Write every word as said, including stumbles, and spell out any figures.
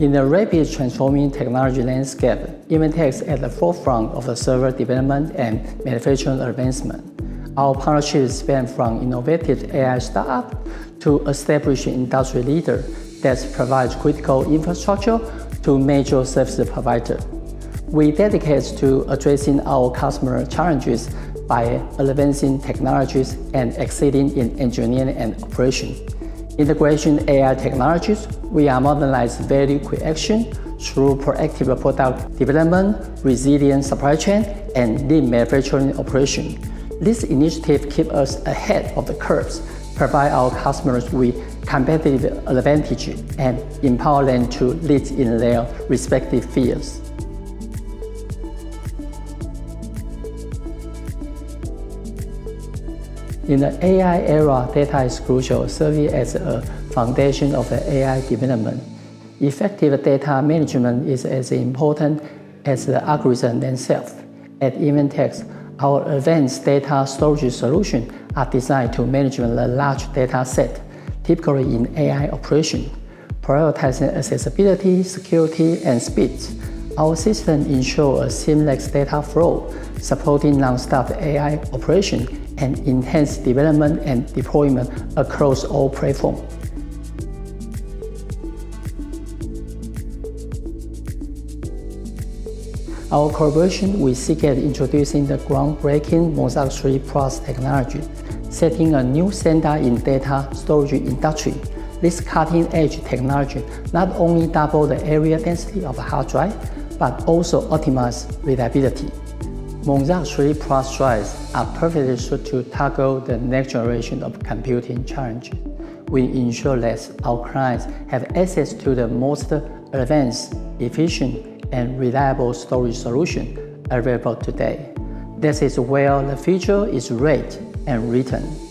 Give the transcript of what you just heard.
In the rapid transforming technology landscape, EventEx is at the forefront of the server development and manufacturing advancement. Our partnerships span from innovative A I startups to established industry leaders that provide critical infrastructure to major service providers. We dedicate to addressing our customer challenges by advancing technologies and excelling in engineering and operation. Integration A I technologies, we are modernizing value creation through proactive product development, resilient supply chain, and lean manufacturing operation. This initiative keeps us ahead of the curve, provide our customers with competitive advantage, and empower them to lead in their respective fields. In the A I era, data is crucial, serving as a foundation of the A I development. Effective data management is as important as the algorithms themselves. At EventEx, our advanced data storage solutions are designed to manage a large data set, typically in A I operation, prioritizing accessibility, security, and speed. Our system ensures a seamless data flow, supporting non-stop A I operation and enhanced development and deployment across all platforms. Our collaboration with Seagate introducing the groundbreaking Mozaic three plus technology, setting a new standard in data storage industry. This cutting-edge technology not only doubles the area density of a hard drive, but also optimizes reliability. Mozaic three plus drives are perfectly suited to tackle the next generation of computing challenges. We ensure that our clients have access to the most advanced, efficient, and reliable storage solution available today. This is where the future is read and written.